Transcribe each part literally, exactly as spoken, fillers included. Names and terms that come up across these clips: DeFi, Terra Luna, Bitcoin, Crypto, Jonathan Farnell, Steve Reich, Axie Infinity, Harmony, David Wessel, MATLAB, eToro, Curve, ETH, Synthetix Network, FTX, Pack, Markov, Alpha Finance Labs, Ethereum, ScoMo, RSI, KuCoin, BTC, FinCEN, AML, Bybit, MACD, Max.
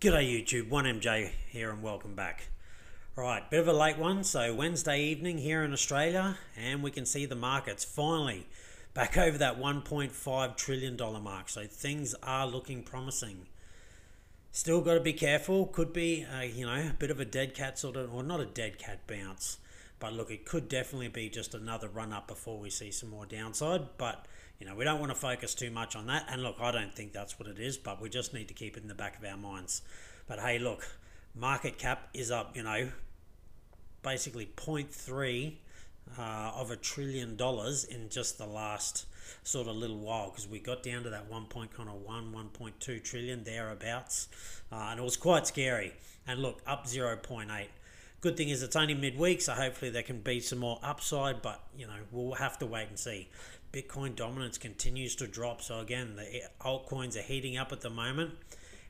G'day YouTube, one M J here and welcome back. Alright, bit of a late one, so Wednesday evening here in Australia, and we can see the markets finally back over that one point five trillion dollar mark, so things are looking promising. Still got to be careful, could be, a, you know, a bit of a dead cat sort of, or not a dead cat bounce, but look, it could definitely be just another run up before we see some more downside, but you know, we don't want to focus too much on that. And look, I don't think that's what it is, but we just need to keep it in the back of our minds. But hey, look, market cap is up, you know, basically zero point three uh, of a trillion dollars in just the last sort of little while, because we got down to that one point one, one point two trillion thereabouts. Uh, and it was quite scary. And look, up zero point eight. Good thing is it's only midweek, so hopefully there can be some more upside, but you know, we'll have to wait and see. Bitcoin dominance continues to drop, so again, the altcoins are heating up at the moment,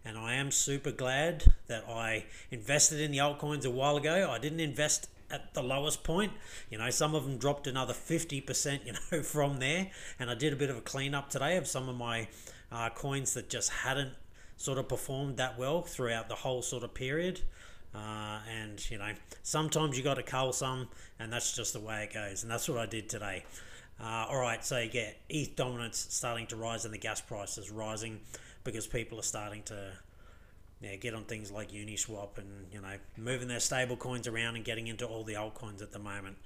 and I am super glad that I invested in the altcoins a while ago. I didn't invest at the lowest point. You know, some of them dropped another fifty percent, you know, from there, and I did a bit of a cleanup today of some of my uh, coins that just hadn't sort of performed that well throughout the whole sort of period. Uh, and you know, sometimes you got to cull some, and that's just the way it goes, and that's what I did today. Uh, all right, so you get E T H dominance starting to rise, and the gas price is rising because people are starting to yeah, get on things like Uniswap and you know, moving their stable coins around and getting into all the altcoins at the moment.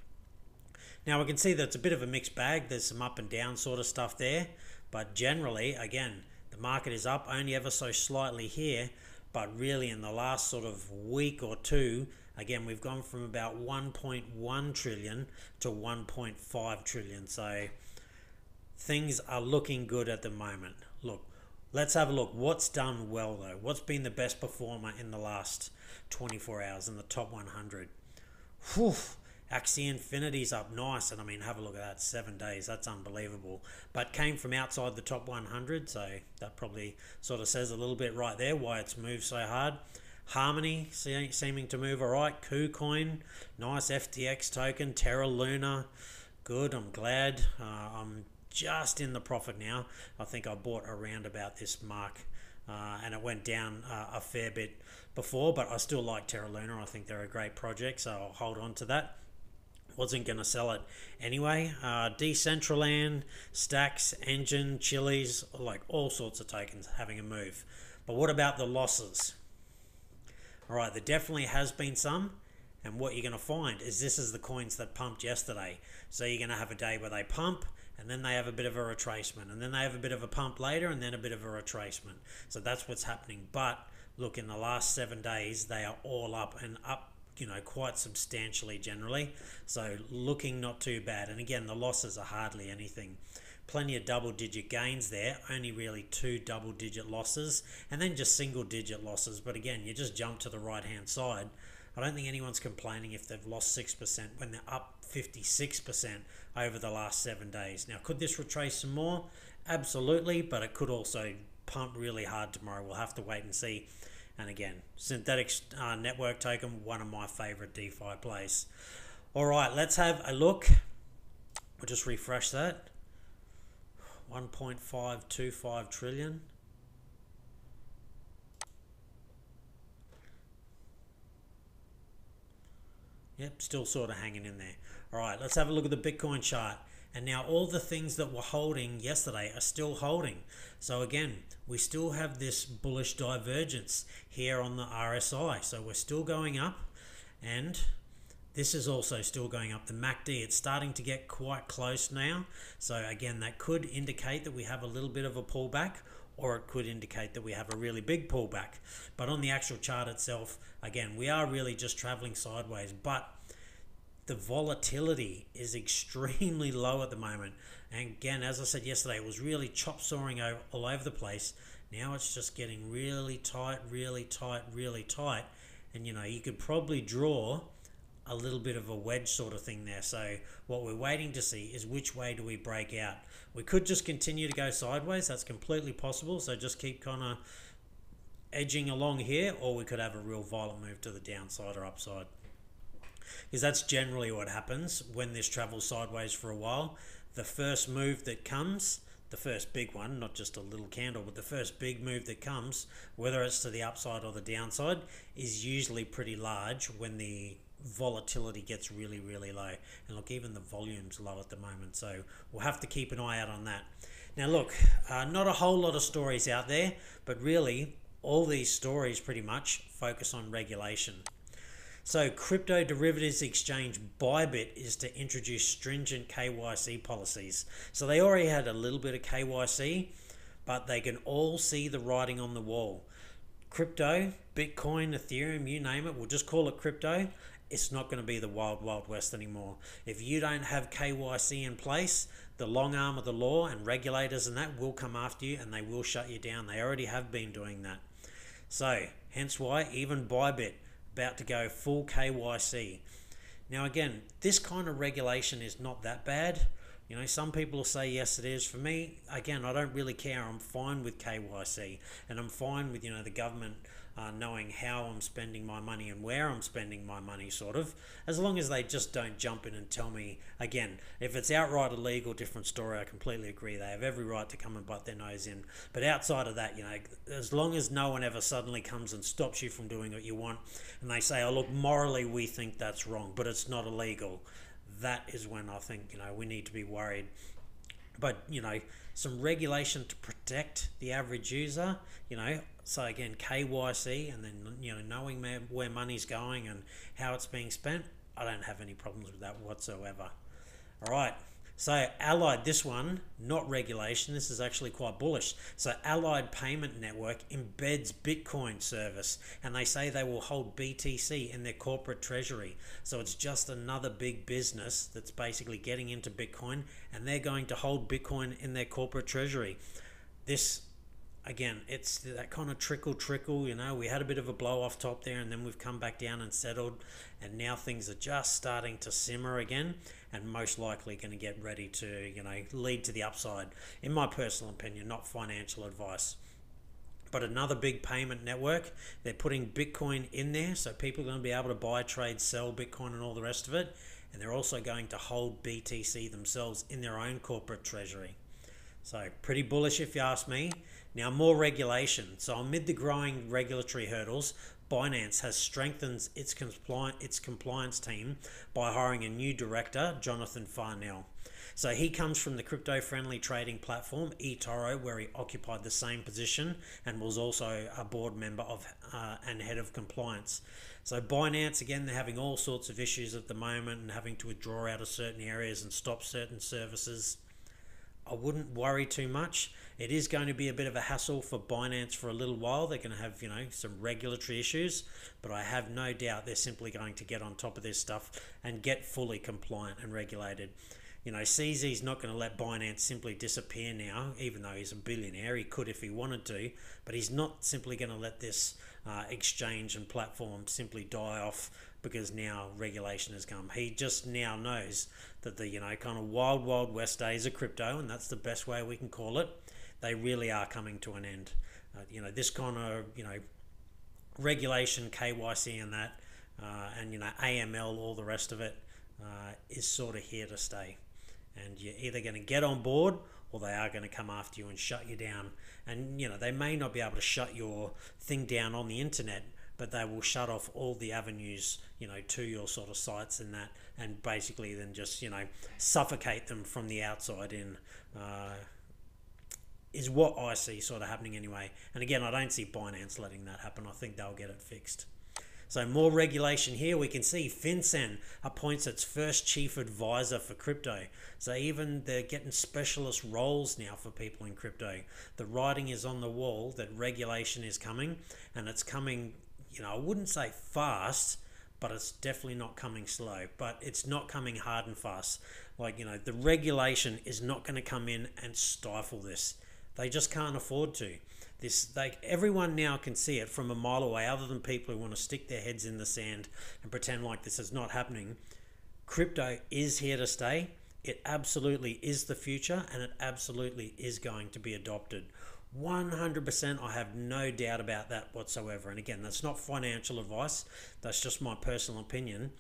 Now we can see that it's a bit of a mixed bag. There's some up and down sort of stuff there, but generally, again, the market is up only ever so slightly here. But really in the last sort of week or two, again, we've gone from about one point one trillion to one point five trillion. So things are looking good at the moment. Look, let's have a look. What's done well though? What's been the best performer in the last twenty-four hours in the top one hundred? Whew. Axie Infinity's up nice, and I mean, have a look at that, seven days, that's unbelievable. But came from outside the top one hundred, so that probably sort of says a little bit right there why it's moved so hard. Harmony see, seeming to move all right. KuCoin, nice F T X token. Terra Luna, good, I'm glad. Uh, I'm just in the profit now. I think I bought around about this mark, uh, and it went down uh, a fair bit before, but I still like Terra Luna. I think they're a great project, so I'll hold on to that. Wasn't going to sell it anyway. Uh, Decentraland, Stacks, Engine, Chili's, like all sorts of tokens having a move. But what about the losses? All right, there definitely has been some. And what you're going to find is this is the coins that pumped yesterday. So you're going to have a day where they pump, and then they have a bit of a retracement, and then they have a bit of a pump later, and then a bit of a retracement. So that's what's happening. But look, in the last seven days, they are all up and up, you know, quite substantially generally, so looking not too bad. And again, the losses are hardly anything. Plenty of double digit gains there, only really two double digit losses, and then just single digit losses. But again, you just jump to the right hand side. I don't think anyone's complaining if they've lost six percent when they're up fifty-six percent over the last seven days. Now, could this retrace some more? Absolutely, but it could also pump really hard tomorrow. We'll have to wait and see. And again, Synthetix uh, Network token, one of my favorite DeFi plays. All right, let's have a look. We'll just refresh that. one point five two five trillion. Yep, still sort of hanging in there. All right, let's have a look at the Bitcoin chart. And now all the things that were holding yesterday are still holding. So again, we still have this bullish divergence here on the R S I. So we're still going up, and this is also still going up. The M A C D, it's starting to get quite close now. So again, that could indicate that we have a little bit of a pullback, or it could indicate that we have a really big pullback. But on the actual chart itself, again, we are really just traveling sideways, but the volatility is extremely low at the moment. And again, as I said yesterday, it was really chop sawing all over the place. Now it's just getting really tight, really tight, really tight. And you know, you could probably draw a little bit of a wedge sort of thing there. So what we're waiting to see is which way do we break out. We could just continue to go sideways. That's completely possible. So just keep kind of edging along here, or we could have a real violent move to the downside or upside. Because that's generally what happens when this travels sideways for a while. The first move that comes, the first big one, not just a little candle, but the first big move that comes, whether it's to the upside or the downside, is usually pretty large when the volatility gets really, really low. And look, even the volume's low at the moment, so we'll have to keep an eye out on that. Now look, uh, not a whole lot of stories out there, but really all these stories pretty much focus on regulation. So crypto derivatives exchange Bybit is to introduce stringent K Y C policies. So they already had a little bit of K Y C, but they can all see the writing on the wall. Crypto, Bitcoin, Ethereum, you name it, we'll just call it crypto. It's not going to be the wild, wild west anymore. If you don't have K Y C in place, the long arm of the law and regulators and that will come after you and they will shut you down. They already have been doing that. So hence why even Bybit about to go full K Y C. Now again, this kind of regulation is not that bad. You know, some people will say, yes, it is. For me, again, I don't really care. I'm fine with K Y C and I'm fine with, you know, the government uh, knowing how I'm spending my money and where I'm spending my money, sort of, as long as they just don't jump in and tell me. Again, if it's outright illegal, different story. I completely agree. They have every right to come and butt their nose in. But outside of that, you know, as long as no one ever suddenly comes and stops you from doing what you want and they say, oh, look, morally, we think that's wrong, but it's not illegal. That is when I think, you know, we need to be worried. But, you know, some regulation to protect the average user, you know, so again, K Y C and then, you know, knowing where money's going and how it's being spent, I don't have any problems with that whatsoever. All right, so Allied, this one, not regulation, this is actually quite bullish. So Allied Payment Network embeds Bitcoin service and they say they will hold B T C in their corporate treasury. So it's just another big business that's basically getting into Bitcoin and they're going to hold Bitcoin in their corporate treasury. This, again, it's that kind of trickle trickle, you know, we had a bit of a blow off top there and then we've come back down and settled and now things are just starting to simmer again. And most likely going to get ready to, you know, lead to the upside. In my personal opinion, not financial advice. But another big payment network, they're putting Bitcoin in there, so people are going to be able to buy, trade, sell Bitcoin and all the rest of it. And they're also going to hold B T C themselves in their own corporate treasury. So pretty bullish if you ask me. Now more regulation. So amid the growing regulatory hurdles, Binance has strengthened its, compli its compliance team by hiring a new director, Jonathan Farnell. So he comes from the crypto-friendly trading platform, eToro, where he occupied the same position and was also a board member of uh, and head of compliance. So Binance, again, they're having all sorts of issues at the moment and having to withdraw out of certain areas and stop certain services. I wouldn't worry too much. It is going to be a bit of a hassle for Binance for a little while. They're going to have, you know, some regulatory issues, but I have no doubt they're simply going to get on top of this stuff and get fully compliant and regulated. You know, C Z's not going to let Binance simply disappear now, even though he's a billionaire. He could if he wanted to, but he's not simply going to let this uh, exchange and platform simply die off because now regulation has come. He just now knows that the, you know, kind of wild, wild west days of crypto, and that's the best way we can call it, they really are coming to an end. Uh, you know, this kind of, you know, regulation, K Y C and that, uh, and, you know, A M L, all the rest of it uh, is sort of here to stay. And you're either going to get on board or they are going to come after you and shut you down. And, you know, they may not be able to shut your thing down on the internet, but they will shut off all the avenues, you know, to your sort of sites and that, and basically then just, you know, suffocate them from the outside in, uh, is what I see sort of happening anyway. And again, I don't see Binance letting that happen. I think they'll get it fixed. So more regulation here. We can see FinCEN appoints its first chief advisor for crypto. So even they're getting specialist roles now for people in crypto. The writing is on the wall that regulation is coming, and it's coming, you know, I wouldn't say fast, but it's definitely not coming slow, but it's not coming hard and fast. Like, you know, the regulation is not going to come in and stifle this. They just can't afford to. This, like, everyone now can see it from a mile away, other than people who want to stick their heads in the sand and pretend like this is not happening. Crypto is here to stay. It absolutely is the future, and it absolutely is going to be adopted. one hundred percent, I have no doubt about that whatsoever. And again, that's not financial advice. That's just my personal opinion.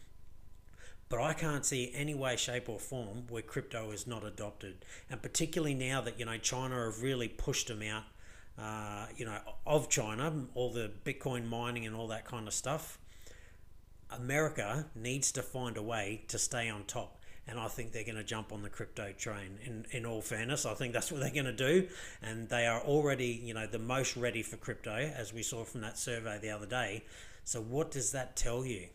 But I can't see any way, shape or form where crypto is not adopted. And particularly now that, you know, China have really pushed them out, uh, you know, of China, all the Bitcoin mining and all that kind of stuff. America needs to find a way to stay on top. And I think they're going to jump on the crypto train. In, in all fairness, I think that's what they're going to do. And they are already, you know, the most ready for crypto, as we saw from that survey the other day. So what does that tell you?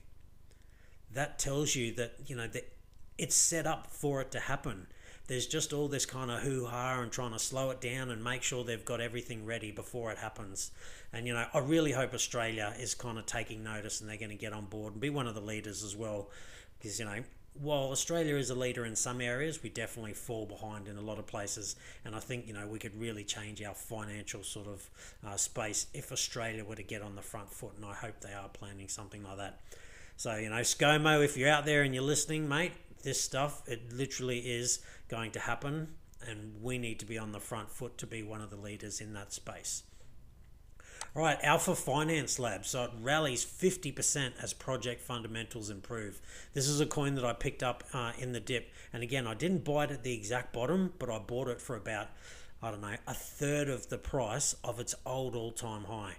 That tells you that, you know, that it's set up for it to happen. There's just all this kind of hoo-ha and trying to slow it down and make sure they've got everything ready before it happens. And, you know, I really hope Australia is kind of taking notice and they're going to get on board and be one of the leaders as well. Because, you know, while Australia is a leader in some areas, we definitely fall behind in a lot of places. And I think, you know, we could really change our financial sort of uh, space if Australia were to get on the front foot. And I hope they are planning something like that. So, you know, ScoMo, if you're out there and you're listening, mate, this stuff, it literally is going to happen. And we need to be on the front foot to be one of the leaders in that space. All right, Alpha Finance Labs. So it rallies fifty percent as project fundamentals improve. This is a coin that I picked up uh, in the dip. And again, I didn't buy it at the exact bottom, but I bought it for about, I don't know, a third of the price of its old all-time high.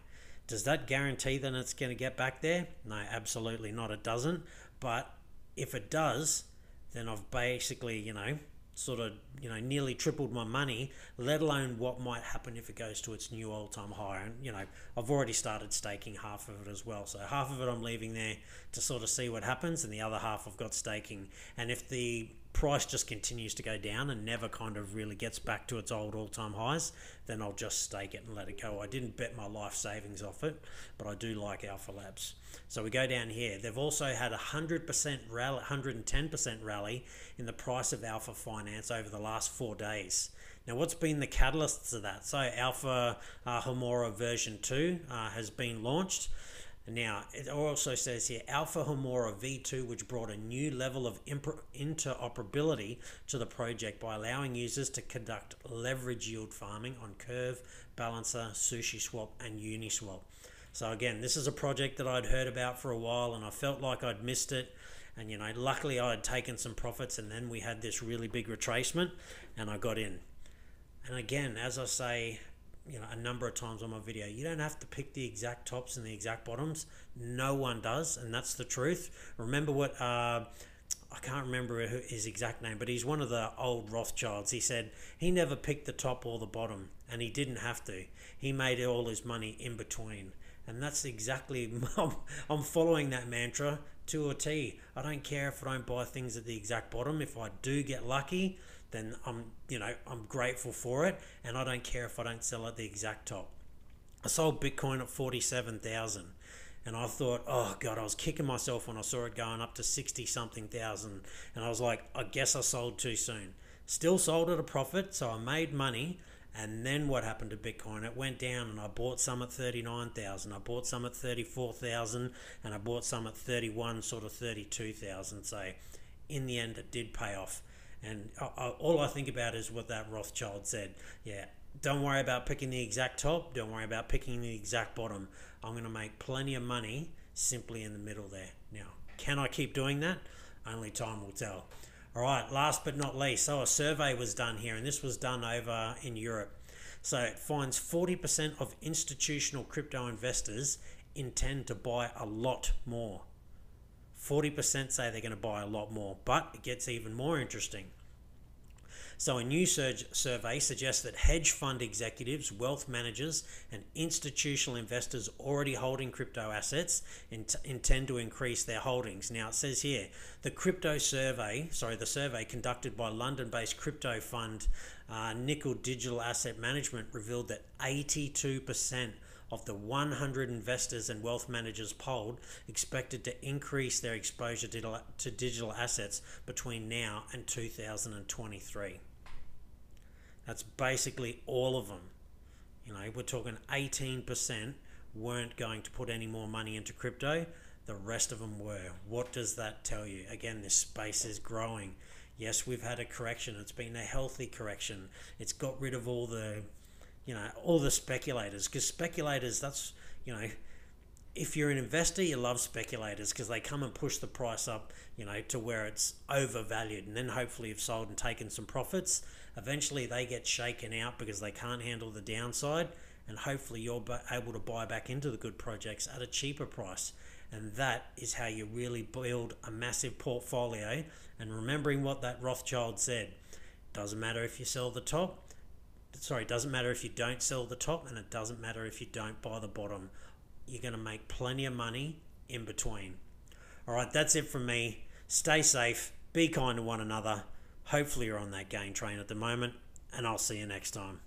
Does that guarantee that it's going to get back there? No, absolutely not. It doesn't. But if it does, then I've basically, you know, sort of, you know, nearly tripled my money, let alone what might happen if it goes to its new all-time high. And, you know, I've already started staking half of it as well. So half of it I'm leaving there to sort of see what happens. And the other half I've got staking. And if the price just continues to go down and never kind of really gets back to its old all-time highs, then I'll just stake it and let it go. I didn't bet my life savings off it, but I do like Alpha Labs. So we go down here. They've also had a one hundred percent rally, one hundred ten percent rally in the price of Alpha Finance over the last four days. Now, what's been the catalysts of that? So Alpha uh, Homora version two uh, has been launched. Now, it also says here, Alpha Homora V two, which brought a new level of interoperability to the project by allowing users to conduct leverage yield farming on Curve, Balancer, SushiSwap, and Uniswap. So again, this is a project that I'd heard about for a while, and I felt like I'd missed it. And, you know, luckily I had taken some profits, and then we had this really big retracement, and I got in. And again, as I say, you know, a number of times on my video, you don't have to pick the exact tops and the exact bottoms. No one does, and that's the truth. Remember what uh I can't remember his exact name, but he's one of the old Rothschilds. He said he never picked the top or the bottom, and he didn't have to. He made all his money in between. And that's exactly, I'm following that mantra to a T. I don't care if I don't buy things at the exact bottom. If I do get lucky, then I'm, you know, I'm grateful for it. And I don't care if I don't sell at the exact top. I sold Bitcoin at forty-seven thousand. And I thought, oh God, I was kicking myself when I saw it going up to sixty something thousand. And I was like, I guess I sold too soon. Still sold at a profit, so I made money. And then what happened to Bitcoin? It went down, and I bought some at thirty-nine thousand. I bought some at thirty-four thousand, and I bought some at thirty-one, sort of thirty-two thousand. So in the end, it did pay off. And I, I, all I think about is what that Rothschild said. Yeah, don't worry about picking the exact top. Don't worry about picking the exact bottom. I'm going to make plenty of money simply in the middle there. Now, can I keep doing that? Only time will tell. All right, last but not least, so a survey was done here, and this was done over in Europe. So it finds forty percent of institutional crypto investors intend to buy a lot more. forty percent say they're going to buy a lot more, but it gets even more interesting. So a new survey suggests that hedge fund executives, wealth managers, and institutional investors already holding crypto assets intend to increase their holdings. Now it says here, the crypto survey, sorry, the survey conducted by London-based crypto fund uh, Nickel Digital Asset Management revealed that eighty-two percent of the one hundred investors and wealth managers polled expected to increase their exposure to digital assets between now and two thousand twenty-three. That's basically all of them. You know, we're talking eighteen percent weren't going to put any more money into crypto. The rest of them were. What does that tell you? Again, this space is growing. Yes, we've had a correction. It's been a healthy correction. It's got rid of all the, you know, all the speculators, because speculators, that's, you know, if you're an investor, you love speculators because they come and push the price up, you know, to where it's overvalued, and then hopefully you've sold and taken some profits. Eventually they get shaken out because they can't handle the downside, and hopefully you're able to buy back into the good projects at a cheaper price. And that is how you really build a massive portfolio. And remembering what that Rothschild said, doesn't matter if you sell the top, sorry, doesn't matter if you don't sell the top, and it doesn't matter if you don't buy the bottom. You're going to make plenty of money in between. All right, that's it from me. Stay safe, be kind to one another. Hopefully you're on that gain train at the moment, and I'll see you next time.